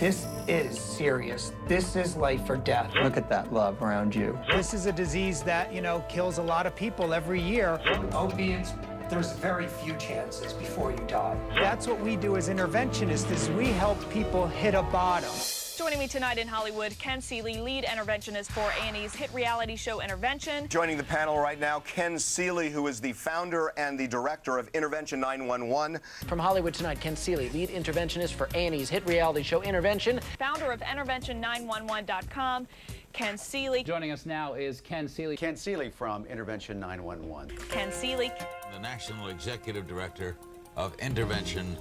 This is serious. This is life or death. Look at that love around you. This is a disease that, you know, kills a lot of people every year. Opiates, there's very few chances before you die. That's what we do as interventionists, is we help people hit a bottom. Joining me tonight in Hollywood, Ken Seeley, lead interventionist for A&E's hit reality show Intervention. Joining the panel right now, Ken Seeley, who is the founder and the director of Intervention 911. From Hollywood tonight, Ken Seeley, lead interventionist for A&E's hit reality show Intervention. Founder of Intervention911.com, Ken Seeley. Joining us now is Ken Seeley. Ken Seeley from Intervention 911. Ken Seeley. The national executive director of Intervention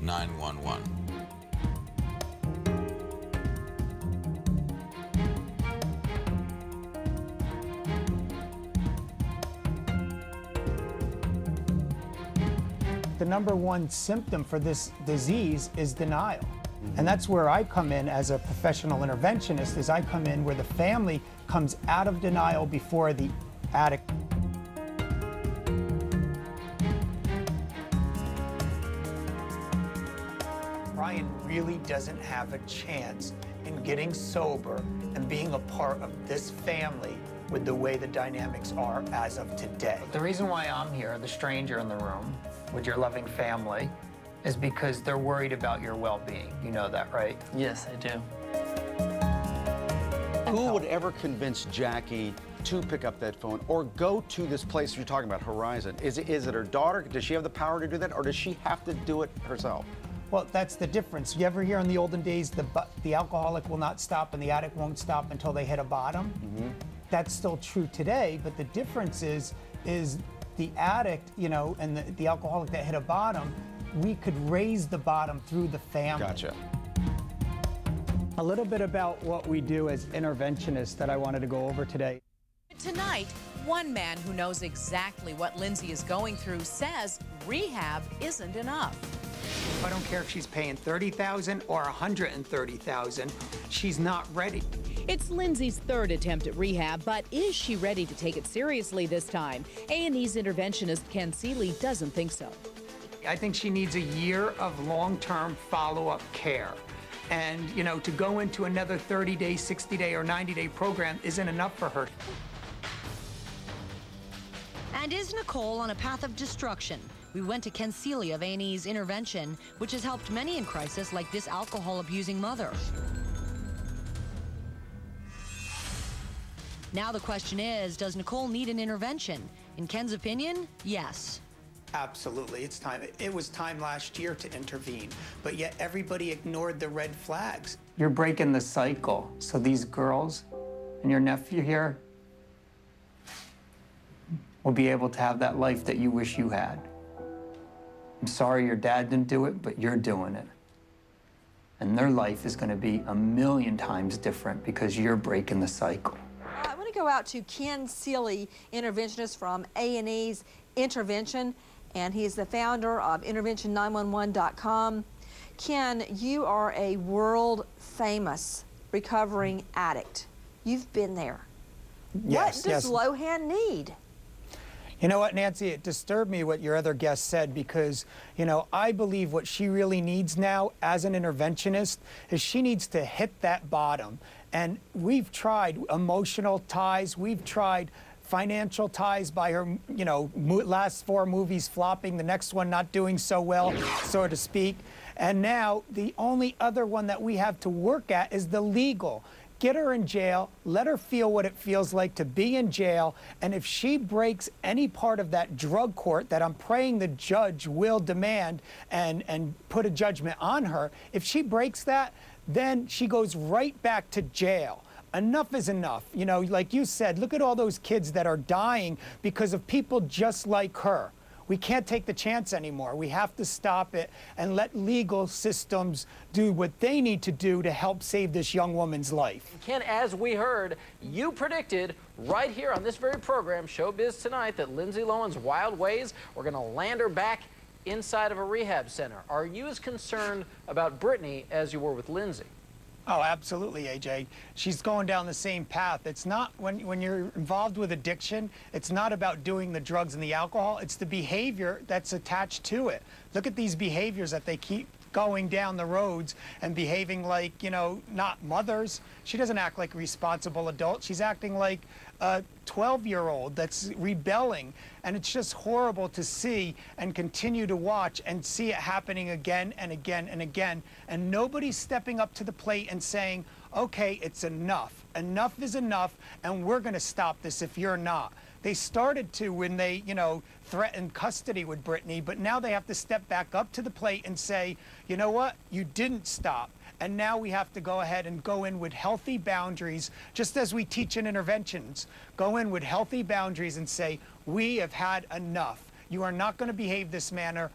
911. The number one symptom for this disease is denial. And that's where I come in as a professional interventionist, is I come in where the family comes out of denial before the addict. Brian really doesn't have a chance in getting sober and being a part of this family with the way the dynamics are as of today. The reason why I'm here, the stranger in the room, with your loving family, is because they're worried about your well-being. You know that, right? Yes, I do. Who would ever convince Jackie to pick up that phone or go to this place you're talking about, Horizon? Is it her daughter? Does she have the power to do that, or does she have to do it herself? Well, that's the difference. You ever hear in the olden days, the alcoholic will not stop and the addict won't stop until they hit a bottom? Mm-hmm. That's still true today, but the difference is the addict, you know, and the alcoholic that hit a bottom, we could raise the bottom through the family. Gotcha. A little bit about what we do as interventionists that I wanted to go over today. Tonight, one man who knows exactly what Lindsay is going through says rehab isn't enough. I don't care if she's paying $30,000 or $130,000, she's not ready. It's Lindsay's third attempt at rehab, but is she ready to take it seriously this time? A&E's interventionist Ken Seeley doesn't think so. I think she needs a year of long-term follow-up care. And, you know, to go into another 30-day, 60-day, or 90-day program isn't enough for her. And is Nicole on a path of destruction? We went to Ken Seeley of A&E's Intervention, which has helped many in crisis, like this alcohol-abusing mother. Now the question is, does Nicole need an intervention? In Ken's opinion, yes. Absolutely, it's time. It was time last year to intervene, but yet everybody ignored the red flags. You're breaking the cycle. So these girls and your nephew here will be able to have that life that you wish you had. I'm sorry your dad didn't do it, but you're doing it. And their life is gonna be a million times different because you're breaking the cycle. I want to go out to Ken Seeley, interventionist from A&E's Intervention, and he's the founder of Intervention911.com. Ken, you are a world-famous recovering addict. You've been there. Yes, what does Lohan need? You know what, Nancy, it disturbed me what your other guest said, because, you know, I believe what she really needs now as an interventionist is she needs to hit that bottom. And we've tried emotional ties, we've tried financial ties by her, you know, last four movies flopping, the next one not doing so well, so to speak. And now the only other one that we have to work at is the legal. Get her in jail, let her feel what it feels like to be in jail, and if she breaks any part of that drug court that I'm praying the judge will demand and put a judgment on her, if she breaks that, then she goes right back to jail. Enough is enough. You know, like you said, look at all those kids that are dying because of people just like her. We can't take the chance anymore. We have to stop it and let legal systems do what they need to do to help save this young woman's life. Ken, as we heard, you predicted right here on this very program, Showbiz Tonight, that Lindsay Lohan's wild ways were going to land her back inside of a rehab center. Are you as concerned about Britney as you were with Lindsay? Oh, absolutely, AJ. She's going down the same path. It's not, when you're involved with addiction, it's not about doing the drugs and the alcohol. It's the behavior that's attached to it. Look at these behaviors that they keep going down the roads and behaving like, you know, not mothers. She doesn't act like a responsible adult. She's acting like a 12-year-old that's rebelling. And it's just horrible to see and continue to watch and see it happening again and again and again. And nobody's stepping up to the plate and saying, okay, it's enough. Enough is enough, and we're going to stop this if you're not. They started to when they, you know, threatened custody with Britney, but now they have to step back up to the plate and say, you know what, you didn't stop. And now we have to go ahead and go in with healthy boundaries, just as we teach in interventions. Go in with healthy boundaries and say, we have had enough. You are not going to behave this manner,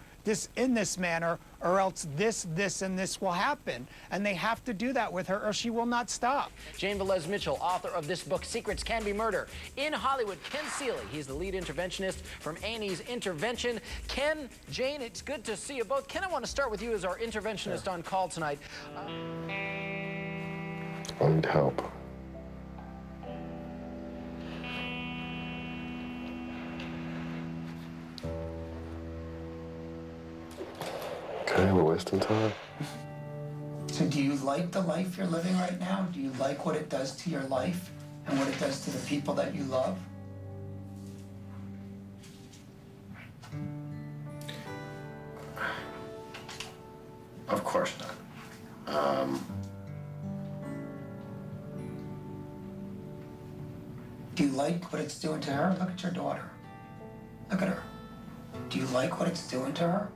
in this manner, or else this, and this will happen. And they have to do that with her, or she will not stop. Jane Velez Mitchell, author of this book, Secrets Can Be Murder. In Hollywood, Ken Seeley, he's the lead interventionist from A&E's Intervention. Ken, Jane, it's good to see you both. Ken, I want to start with you as our interventionist on call tonight. I need help. Okay, we're wasting time. So do you like the life you're living right now? Do you like what it does to your life and what it does to the people that you love? Of course not. Do you like what it's doing to her? Look at your daughter. Look at her. Do you like what it's doing to her?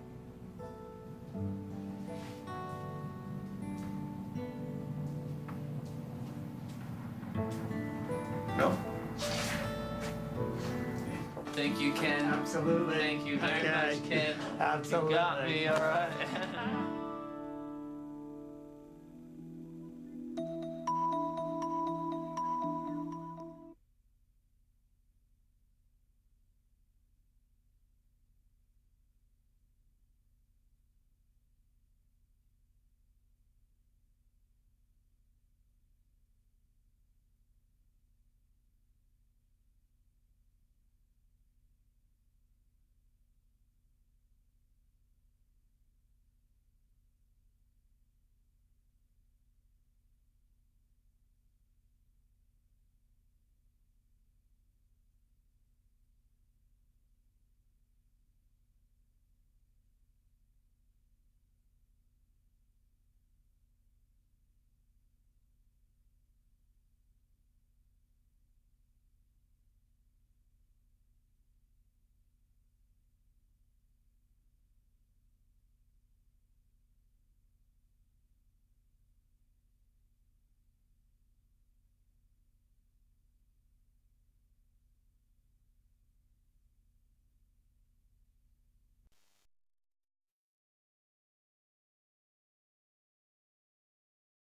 Thank you, Ken. Absolutely. Thank you very much, Ken. Absolutely. You got me, all right.